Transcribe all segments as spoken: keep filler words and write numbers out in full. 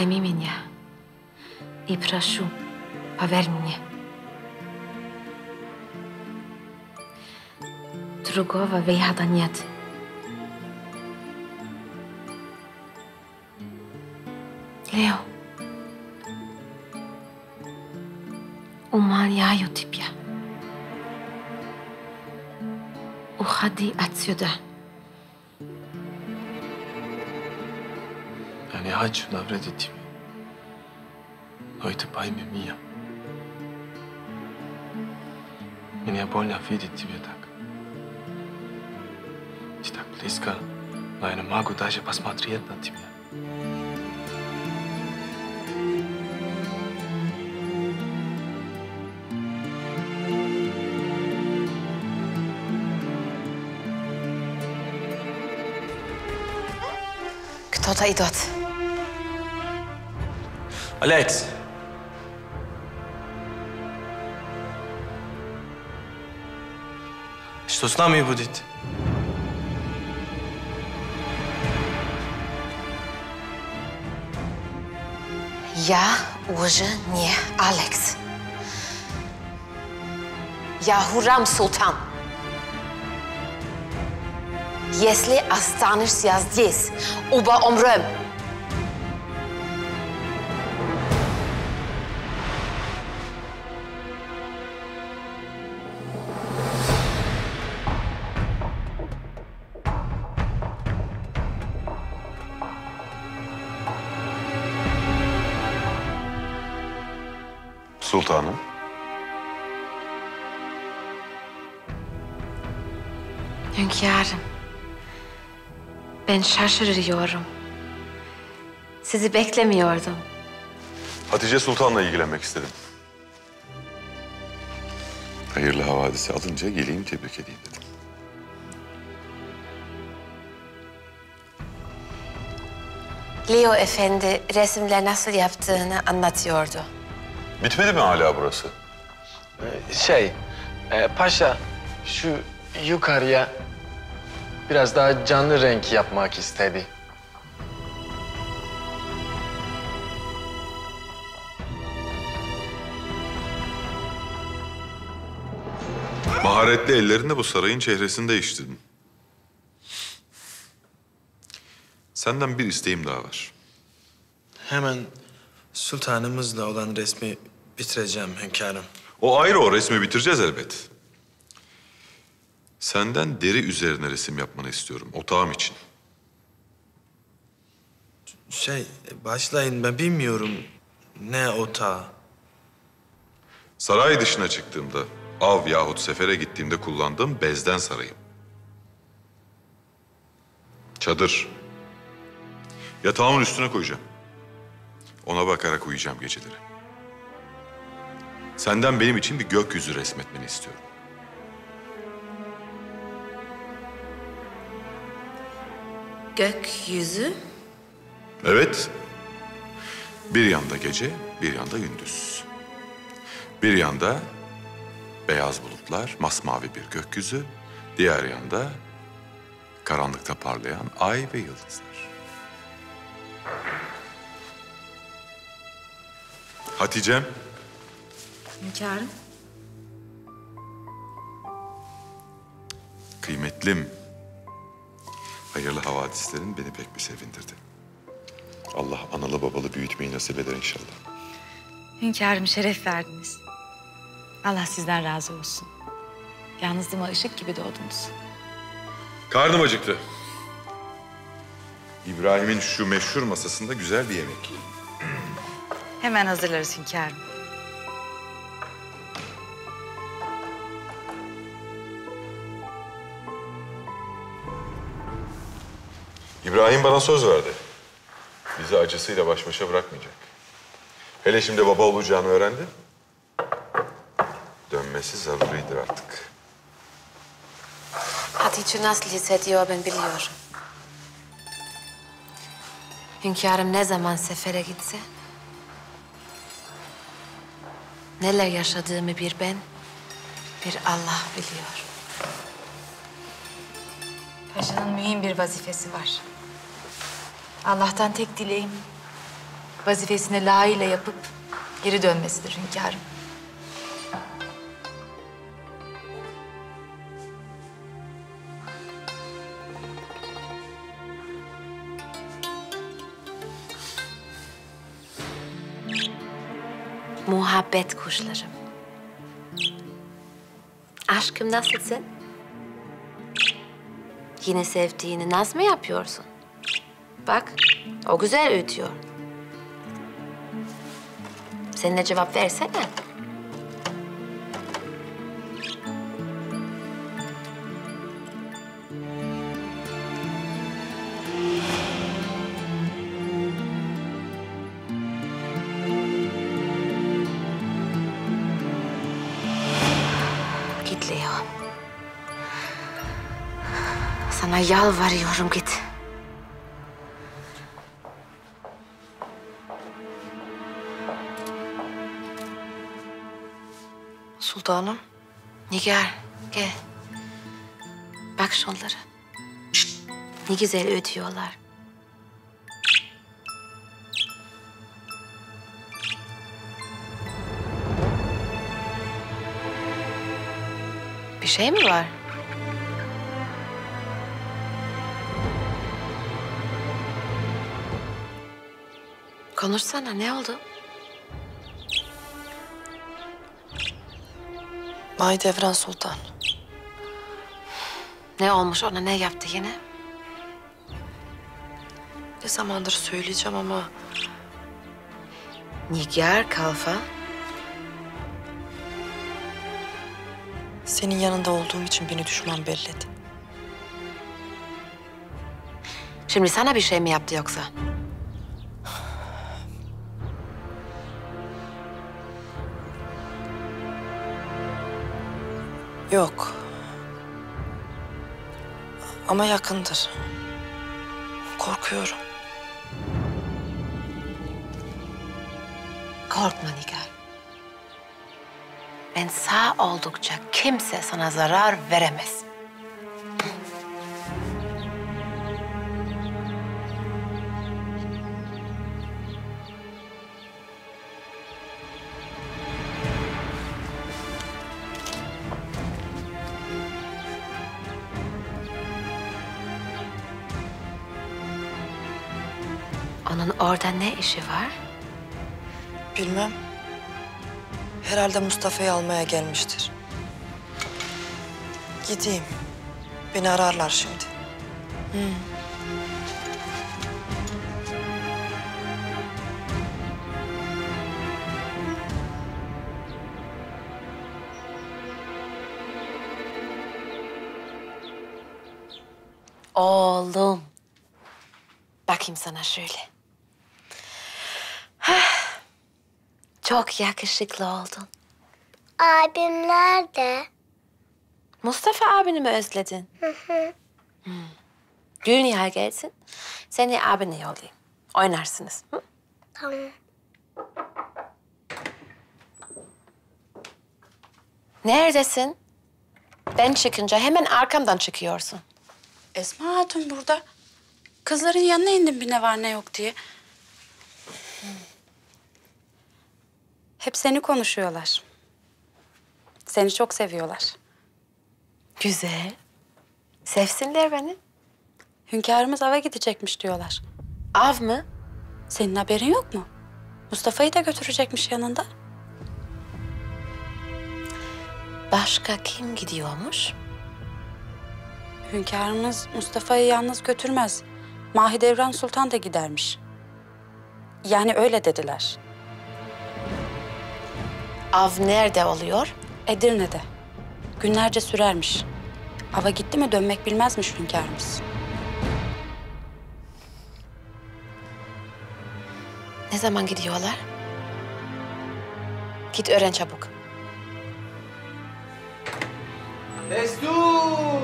Пойми меня и прошу, поверь мне. Другого выхода нет. Лео, умоляю тебя, уходи отсюда. Я не хочу навредить тебе, но ты пойми меня. Мне больно видеть тебя так. Ты так близко, но я не могу даже посмотреть на тебя. Кто-то идет. Алекс! Что с нами будет? Я уже не Алекс. Я Хуррем Султан. Если останешься здесь, оба умрем. Sultanım. Hünkârım. Ben şaşırıyorum. Sizi beklemiyordum. Hatice Sultan'la ilgilenmek istedim. Hayırlı havadisi alınca geleyim tebrik edeyim dedim. Leo Efendi resimler nasıl yaptığını anlatıyordu. Bitmedi mi hala burası? Şey, e, paşa şu yukarıya biraz daha canlı renk yapmak istedi. Maharetli ellerinde bu sarayın çehresini değiştirdin. Senden bir isteğim daha var. Hemen sultanımızla olan resmi bitireceğim hünkârım. O ayrı, o resmi bitireceğiz elbet. Senden deri üzerine resim yapmanı istiyorum, otağım için. Şey, başlayın, ben bilmiyorum ne otağı. Saray dışına çıktığımda, av yahut sefere gittiğimde kullandığım bezden sarayım. Çadır. Yatağımın üstüne koyacağım. Ona bakarak uyuyacağım geceleri. Senden benim için bir gökyüzü resmetmeni istiyorum. Gökyüzü? Evet. Bir yanda gece, bir yanda gündüz. Bir yanda beyaz bulutlar, masmavi bir gökyüzü. Diğer yanda karanlıkta parlayan ay ve yıldızlar. Hatice'm. Hünkârım. Kıymetlim. Hayırlı havadislerin beni pek bir sevindirdi. Allah analı babalı büyütmeyi nasip eder inşallah. Hünkârım, şeref verdiniz. Allah sizden razı olsun. Yalnızlığıma ışık gibi doğdunuz. Karnım acıktı. İbrahim'in şu meşhur masasında güzel bir yemek yiyelim. Hemen hazırlarız hünkârım. İbrahim bana söz verdi. Bizi acısıyla baş başa bırakmayacak. Hele şimdi baba olacağını öğrendi. Dönmesi zaruridir artık. Hatice nasıl hissediyor ben biliyorum. Hünkârım ne zaman sefere gitse, neler yaşadığımı bir ben, bir Allah biliyor. Paşa'nın mühim bir vazifesi var. Allah'tan tek dileğim vazifesini layığıyla yapıp geri dönmesidir hünkârım. Muhabbet kuşlarım. Aşkım nasılsın? Yine sevdiğini naz mı yapıyorsun? Bak, o güzel ötüyor. Sen de cevap versene. Git Leo. Sana yalvarıyorum, git. Sultanım. Nigar, gel. Bak şunlara. Ne güzel ötüyorlar. Bir şey mi var? Konuşsana, ne oldu? Mahidevran Sultan. Ne olmuş ona, ne yaptı yine? Ne zamandır söyleyeceğim ama... Nigar Kalfa. Senin yanında olduğum için beni düşman belledi. Şimdi sana bir şey mi yaptı yoksa? Yok. Ama yakındır. Korkuyorum. Korkma Nigar. Ben sağ oldukça kimse sana zarar veremez. Onun orada ne işi var? Bilmem. Herhalde Mustafa'yı almaya gelmiştir. Gideyim. Beni ararlar şimdi. Hmm. Oğlum. Bakayım sana şöyle. Çok yakışıklı oldun. Abim nerede? Mustafa abini mi özledin? Hı hı. Hmm. Dünya gelsin, seni abine yollayayım. Oynarsınız. Hı? Tamam. Neredesin? Ben çıkınca hemen arkamdan çıkıyorsun. Esma Hatun burada. Kızların yanına indim bir ne var ne yok diye. Hep seni konuşuyorlar. Seni çok seviyorlar. Güzel. Sevsinler beni. Hünkârımız ava gidecekmiş diyorlar. Av mı? Senin haberin yok mu? Mustafa'yı da götürecekmiş yanında. Başka kim gidiyormuş? Hünkârımız Mustafa'yı yalnız götürmez. Mahidevran Sultan da gidermiş. Yani öyle dediler. Av nerede oluyor? Edirne'de. Günlerce sürermiş. Ava gitti mi dönmek bilmezmiş hünkârımız. Ne zaman gidiyorlar? Git öğren çabuk. Destur!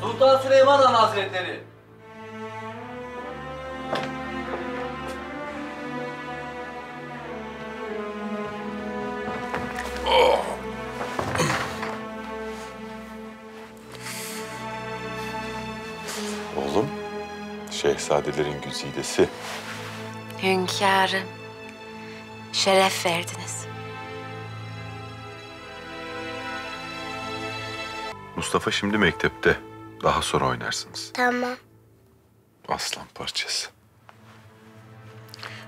Sultan Süleyman Han Hazretleri. Oğlum, şehzadelerin güzidesi Hünkârım, şeref verdiniz. Mustafa şimdi mektepte. Daha sonra oynarsınız. Tamam. Aslan parçası.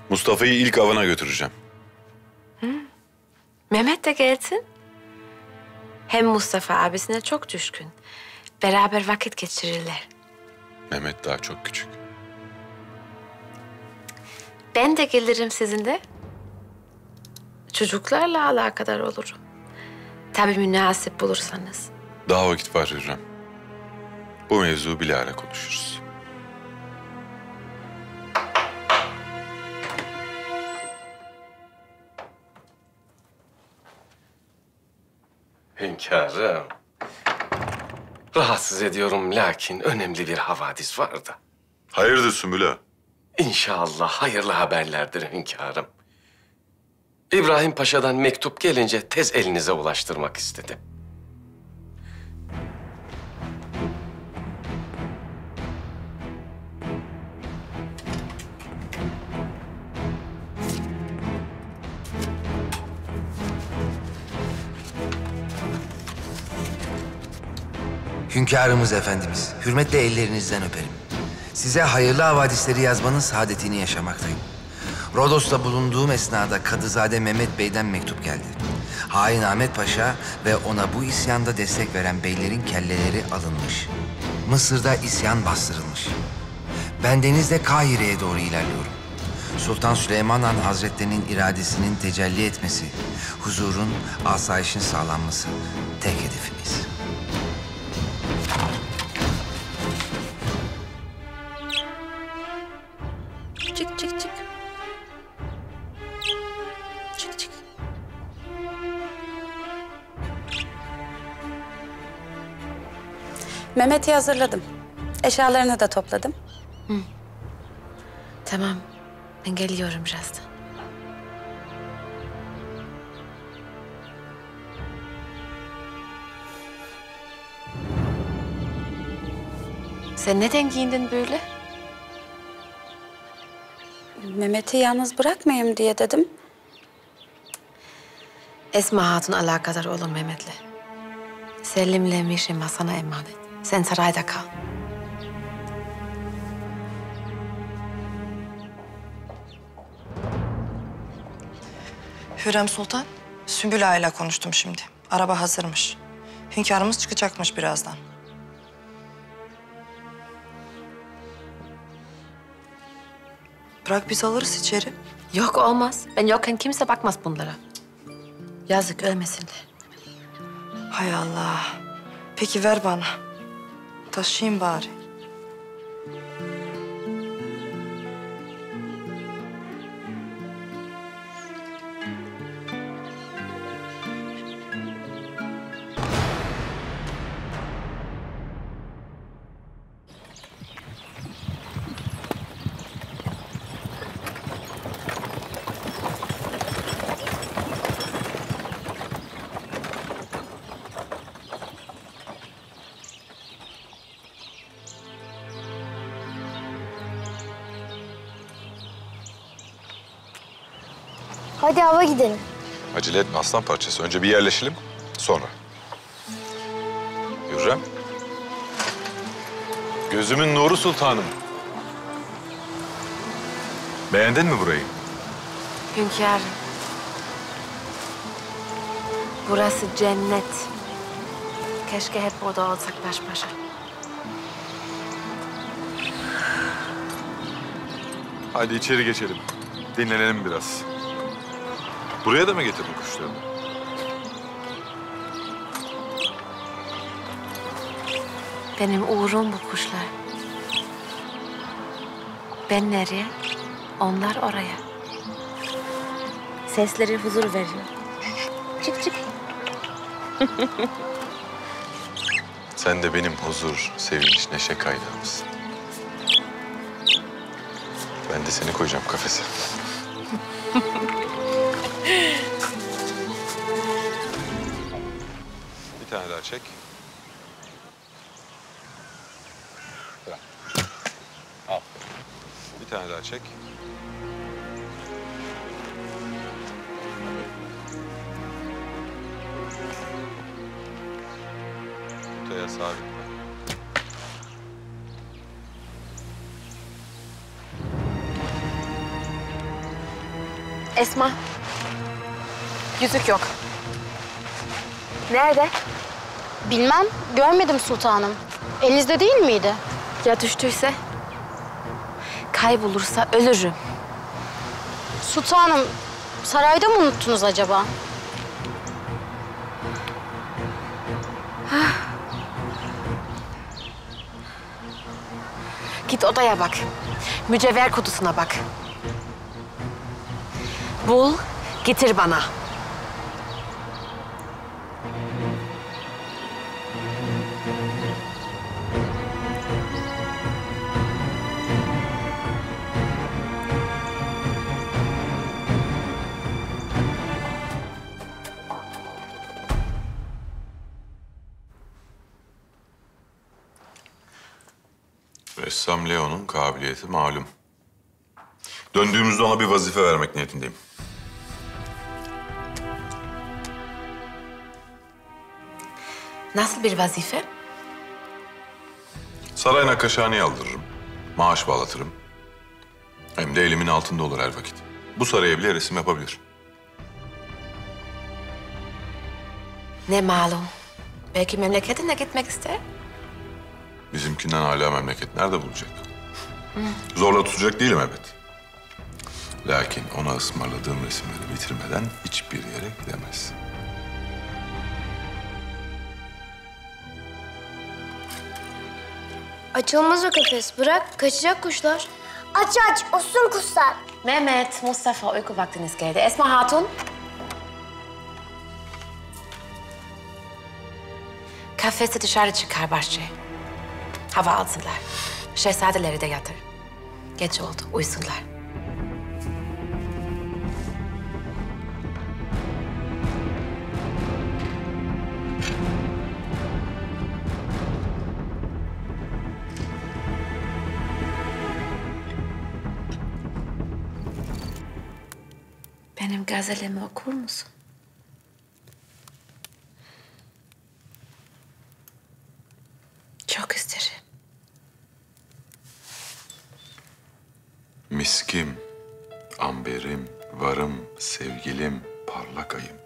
Mustafa'yı ilk avına götüreceğim. Hı. Mehmet de gelsin. Hem Mustafa abisine çok düşkün. Beraber vakit geçirirler. Mehmet daha çok küçük. Ben de gelirim sizinle. Çocuklarla alakadar olurum. Tabii münasip bulursanız. Daha vakit var Hürrem. Bu mevzu bilahare konuşuruz. Hünkârım, rahatsız ediyorum lakin önemli bir havadis vardı. Hayırdır Sümbüla? İnşallah hayırlı haberlerdir hünkârım. İbrahim Paşa'dan mektup gelince tez elinize ulaştırmak istedim. Hünkârımız efendimiz, hürmetle ellerinizden öperim. Size hayırlı havadisleri yazmanın saadetini yaşamaktayım. Rodos'ta bulunduğum esnada Kadızade Mehmet Bey'den mektup geldi. Hain Ahmet Paşa ve ona bu isyanda destek veren beylerin kelleleri alınmış. Mısır'da isyan bastırılmış. Ben denizle Kahire'ye doğru ilerliyorum. Sultan Süleyman Han Hazretleri'nin iradesinin tecelli etmesi, huzurun, asayişin sağlanması tek hedefimiz. Mehmet'i hazırladım. Eşyalarını da topladım. Hı. Tamam. Ben geliyorum birazdan. Sen neden giyindin böyle? Mehmet'i yalnız bırakmayayım diye dedim. Esma Hatun alakadar olun Mehmet'le. Selim'le Mihrimah sana emanet. Sen sarayda kal. Hürrem Sultan, Sümbüla ile konuştum şimdi. Araba hazırmış. Hünkârımız çıkacakmış birazdan. Bırak biz alırız içeri. Yok olmaz. Ben yokken kimse bakmaz bunlara. Yazık ölmesinler. Hay Allah. Peki ver bana. Taşıyayım bari. Hadi ava gidelim. Acele etme aslan parçası. Önce bir yerleşelim, sonra. Hürrem. Gözümün nuru sultanım. Beğendin mi burayı? Hünkârım. Burası cennet. Keşke hep burada olsak baş başa. Hadi içeri geçelim. Dinlenelim biraz. Buraya da mı getirdin kuşlarını? Benim uğrum bu kuşlar. Ben nereye? Onlar oraya. Sesleri huzur veriyor. Çık çık. Sen de benim huzur, sevinç, neşe kaynağımsın. Ben de seni koyacağım kafese. Bir tane daha çek. Bırak. Al. Bir tane daha çek. Sümbüla'ya sabitle. Esma, yüzük yok. Nerede? Bilmem, görmedim sultanım. Elinizde değil miydi? Ya düştüyse? Kaybolursa ölürüm. Sultanım, sarayda mı unuttunuz acaba? Git odaya bak. Mücevher kutusuna bak. Bul, getir bana. Ressam Leon'un kabiliyeti malum. Döndüğümüzde ona bir vazife vermek niyetindeyim. Nasıl bir vazife? Saray nakkaşhaneye aldırırım. Maaş bağlatırım. Hem de elimin altında olur her vakit. Bu saraya bile resim yapabilir. Ne malum. Belki memleketine gitmek ister. Bizimkinden hala memleket nerede bulacak? Hı. Zorla tutacak değilim evet. Lakin ona ısmarladığım resimleri bitirmeden hiçbir yere gidemez. Açılmaz o kafes. Bırak, kaçacak kuşlar. Aç aç, olsun kuşlar. Mehmet, Mustafa, uyku vaktiniz geldi. Esma Hatun. Kafesi dışarı çıkar bahçeye. Hava alsınlar. Şehzadeleri de yatır. Geç oldu, uyusunlar. Benim gazelemi okur musun? Çok isterim. Miskim, amberim, varım, sevgilim, parlak ayım.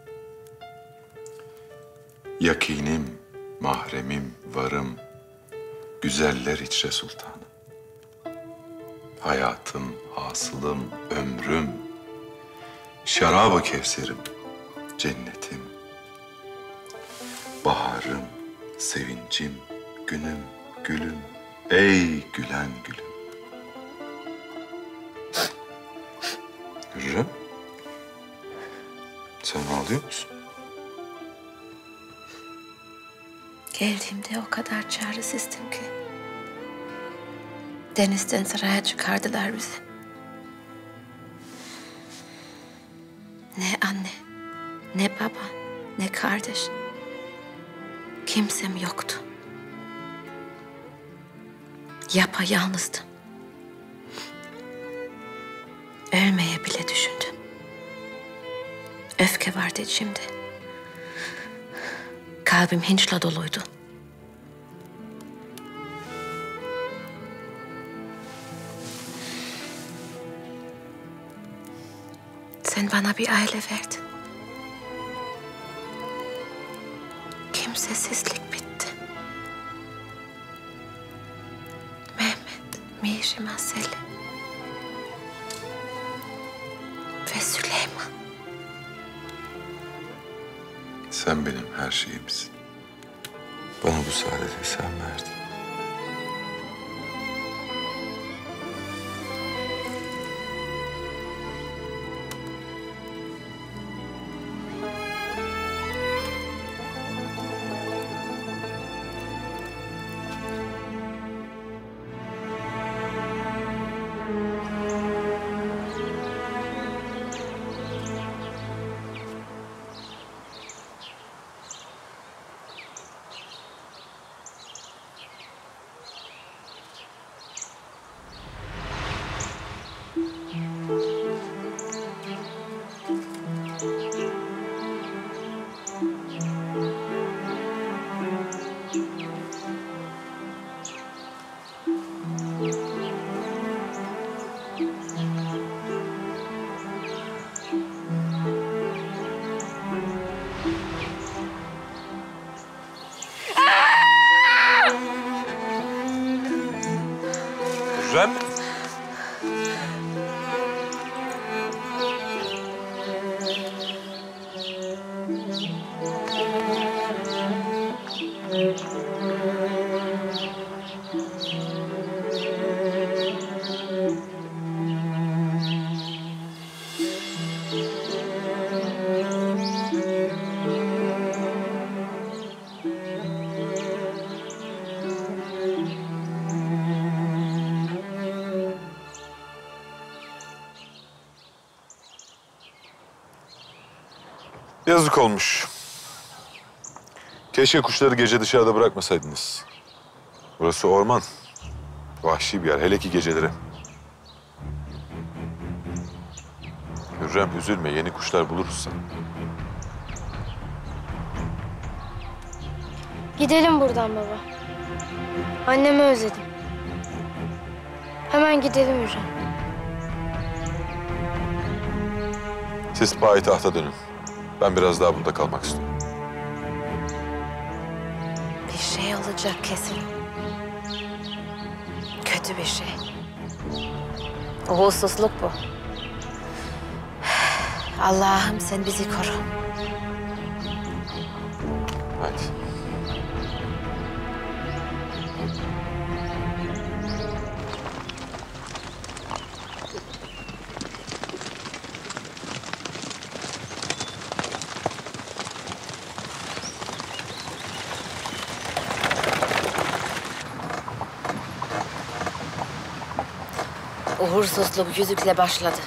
Yakinim, mahremim, varım, güzeller içre sultanım. Hayatım, hasılım, ömrüm. Şarab-ı Kevser'im, cennetim, baharım, sevincim, günüm, gülüm, ey gülen gülüm. Hürrem, sen ağlıyor musun? Geldiğimde o kadar çaresizdim ki. Denizden saraya çıkardılar bizi. Ne anne, ne baba, ne kardeş. Kimsem yoktu. Yapayalnızdım. Ölmeye bile düşündüm. Öfke vardı içimde. Kalbim hinçle doluydu. Sen bana bir aile verdin. Kimsesizlik bitti. Mehmet, Mihrimah, Selim ve Süleyman. Sen benim her şeyimsin. Bana bu saadeti sen verdin. Hürrem. Yazık olmuş. Keşke kuşları gece dışarıda bırakmasaydınız. Burası orman. Vahşi bir yer, hele ki geceleri. Hürrem üzülme, yeni kuşlar buluruz sana. Gidelim buradan baba. Annemi özledim. Hemen gidelim Hürrem. Siz payitahta dönün. Ben biraz daha burada kalmak istiyorum. Bir şey olacak kesin. Kötü bir şey. Uğulsuzluk bu. Allah'ım sen bizi koru. Hadi. Uğursuzluk yüzükle başladı.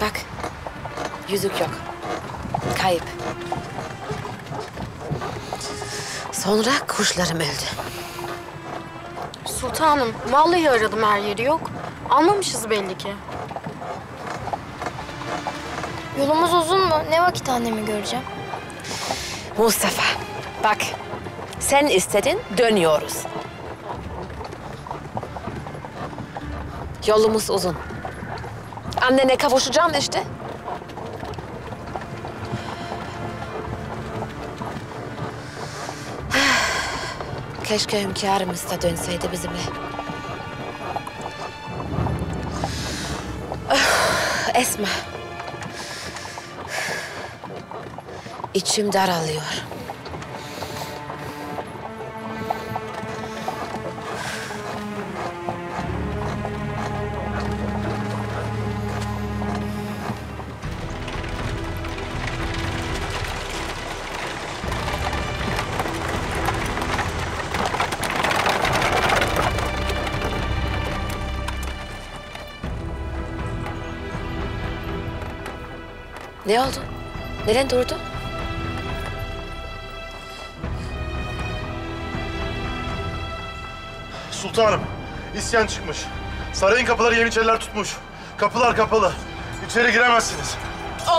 Bak, yüzük yok. Kayıp. Sonra kuşlarım öldü. Sultanım, vallahi aradım her yeri yok. Almamışız belli ki. Yolumuz uzun mu? Ne vakit annemi göreceğim? Mustafa, bak. Sen istedin, dönüyoruz. Yolumuz uzun. Annene kavuşacağım işte. Keşke hünkârımız da dönseydi bizimle. Esma. İçim daralıyor. Ne oldu? Neden durdu? Sultanım, isyan çıkmış. Sarayın kapıları yeniçeriler tutmuş. Kapılar kapalı. İçeri giremezsiniz.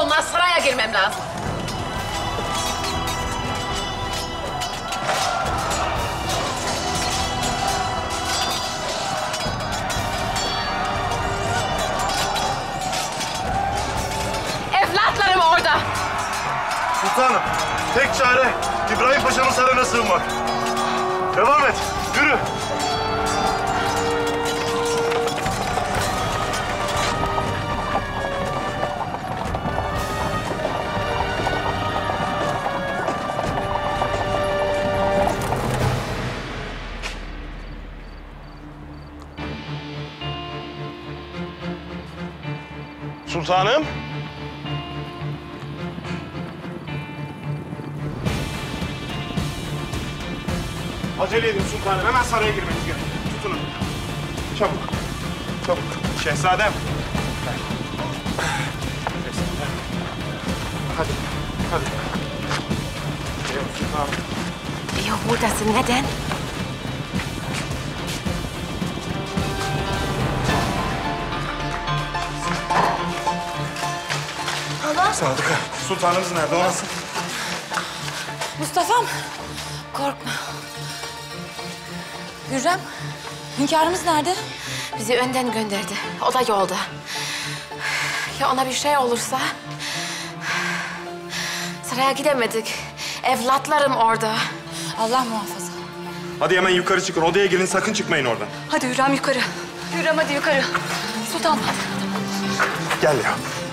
Olmaz, saraya girmem lazım. Sultanım, tek çare İbrahim Paşa'nın sarayına sığınmak. Devam et, yürü. Sultanım. Acele edin sultanım. Hemen saraya girmeniz gerek. Tutunun. Çabuk. Çabuk. Şehzadem. Şehzadem. Hadi. Hadi. Leo sultanım. Leo buradasın. Neden? Hala. Sadıka. Sultanımız nerede? O nasıl? Mustafa'm. Korkma. Hürrem, hünkârımız nerede? Bizi önden gönderdi. O da yolda. Ya ona bir şey olursa? Saraya gidemedik. Evlatlarım orada. Allah muhafaza. Hadi hemen yukarı çıkın. Odaya girin, sakın çıkmayın oradan. Hadi Hürrem yukarı. Hürrem hadi yukarı. Sultan hadi. Gel ya.